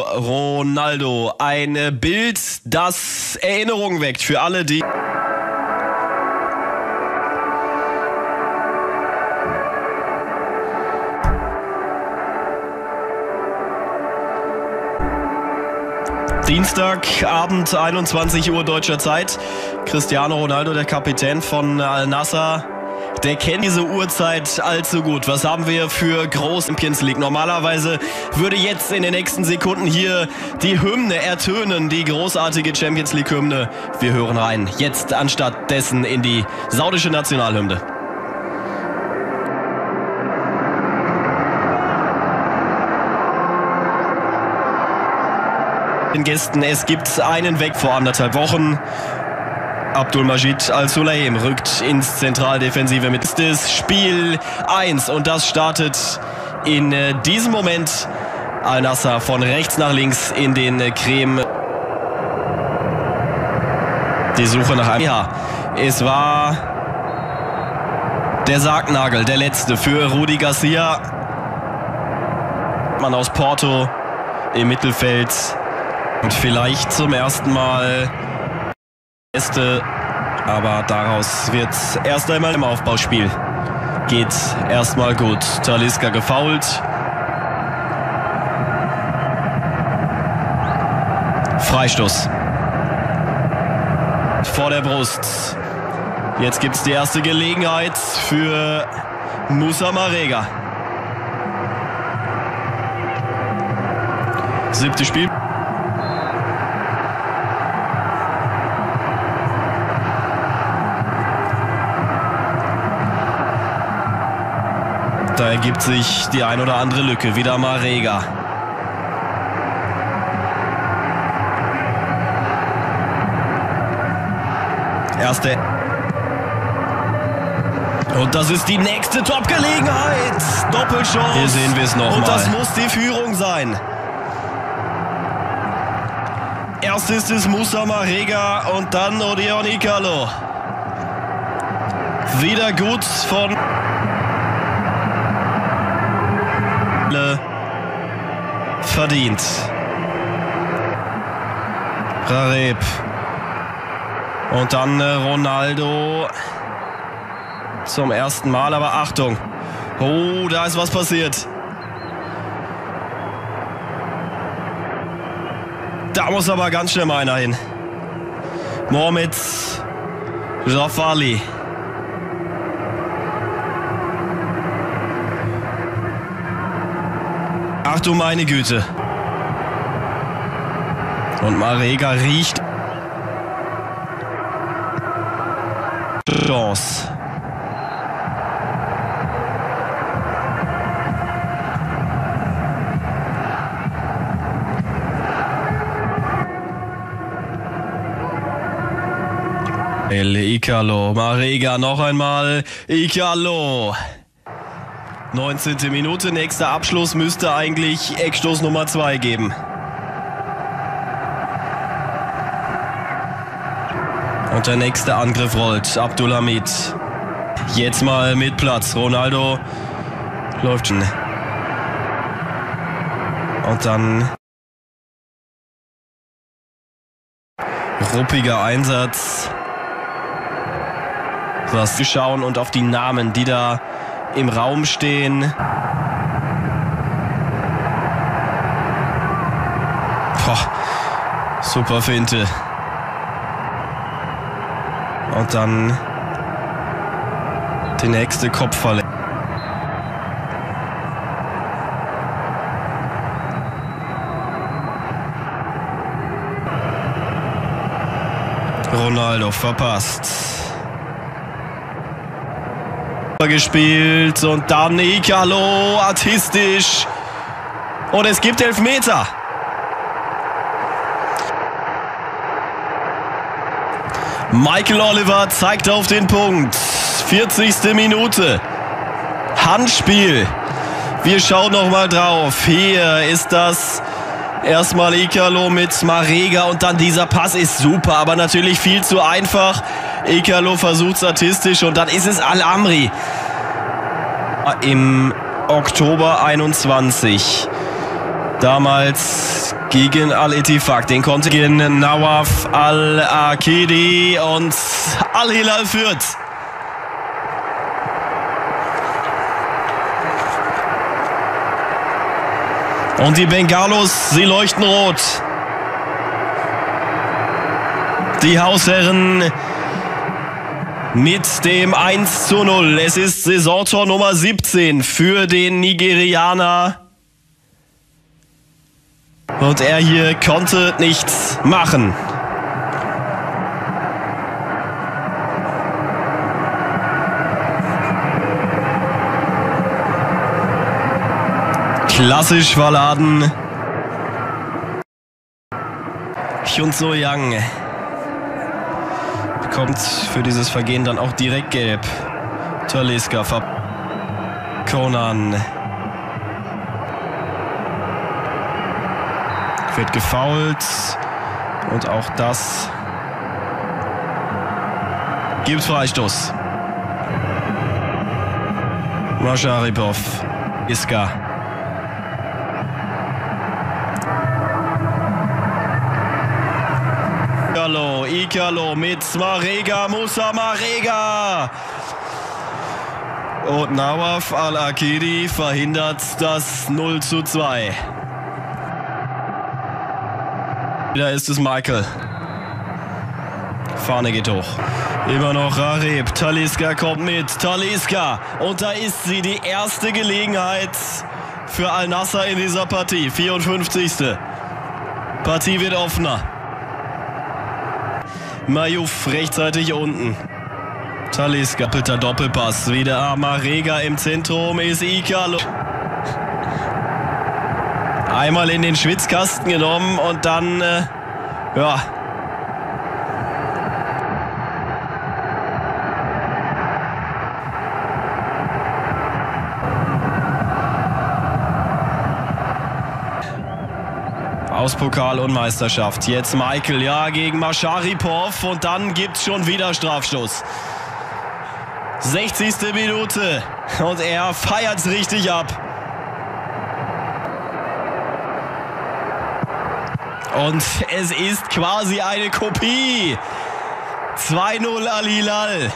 Ronaldo, ein Bild, das Erinnerungen weckt für alle, die... Dienstagabend, 21 Uhr deutscher Zeit. Cristiano Ronaldo, der Kapitän von Al Nassr. Der kennt diese Uhrzeit allzu gut. Was haben wir für groß Champions League? Normalerweise würde jetzt in den nächsten Sekunden hier die Hymne ertönen, die großartige Champions League Hymne. Wir hören rein, jetzt anstatt dessen in die saudische Nationalhymne. Den Gästen, es gibt einen weg vor anderthalb Wochen. Abdul Majid Al-Sulaim rückt ins Zentraldefensive mit. Das ist Spiel 1 und das startet in diesem Moment Al Nassr von rechts nach links in den Creme. Die Suche nach einem... Ja, es war der Sargnagel, der letzte für Rudi Garcia. Mann aus Porto im Mittelfeld und vielleicht zum ersten Mal... Aber daraus wird erst einmal im Aufbauspiel. Geht erstmal gut. Taliska gefoult. Freistoß. Vor der Brust. Jetzt gibt es die erste Gelegenheit für Musa Marega. Siebtes Spiel. Da ergibt sich die ein oder andere Lücke. Wieder Marega. Erste. Und das ist die nächste Top-Gelegenheit. Doppelchance. Hier sehen wir es nochmal. Und das muss die Führung sein. Erst ist es Musa Marega und dann Odion Ighalo. Wieder gut von... verdient. Rareb. Und dann Ronaldo zum ersten Mal, aber Achtung. Oh, da ist was passiert. Da muss aber ganz schnell mal einer hin. Mohamed Jafali. Ach du meine Güte. Und Marega riecht. Chance. El Ighalo. Marega noch einmal. Ighalo. 19. Minute, nächster Abschluss müsste eigentlich Eckstoß Nummer 2 geben. Und der nächste Angriff rollt, Abdulhamid. Jetzt mal mit Platz, Ronaldo läuft schon. Und dann... ruppiger Einsatz. Was wir schauen und auf die Namen, die da... im Raum stehen. Boah, super Finte. Und dann die nächste Kopfverletzung. Ronaldo verpasst. Gespielt und dann Ighalo artistisch und es gibt Elfmeter. Michael Oliver zeigt auf den Punkt. 40. Minute. Handspiel. Wir schauen nochmal drauf. Hier ist das erstmal Ighalo mit Marega und dann dieser Pass ist super, aber natürlich viel zu einfach. Ighalo versucht statistisch und dann ist es Al Amri. Im Oktober 21. Damals gegen Al Etifak. Den konnte gegen Nawaf Al-Akiri und Al Hilal führt. Und die Bengalos, sie leuchten rot. Die Hausherren mit dem 1:0. Es ist Saisontor Nummer 17 für den Nigerianer. Und er hier konnte nichts machen. Klassisch verladen. Hyunso Yang bekommt für dieses Vergehen dann auch direkt gelb. Taliska, Konan wird gefoult und auch das gibt Freistoß. Masharipov, Iska. Ighalo mit Marega, Musa Marega. Und Nawaf Al-Akiri verhindert das 0:2. Wieder ist es Michael. Fahne geht hoch. Immer noch Harib. Taliska kommt mit. Taliska. Und da ist sie, die erste Gelegenheit für Al Nassr in dieser Partie. 54. Partie wird offener. Mayouf rechtzeitig unten. Taliska, doppelter Doppelpass. Wieder Marega im Zentrum, ist Ighalo. Einmal in den Schwitzkasten genommen und dann, ja. Aus Pokal und Meisterschaft. Jetzt Michael, ja, gegen Masharipov und dann gibt's schon wieder Strafstoß. 60. Minute und er feiert's richtig ab. Und es ist quasi eine Kopie. 2:0 Al Hilal.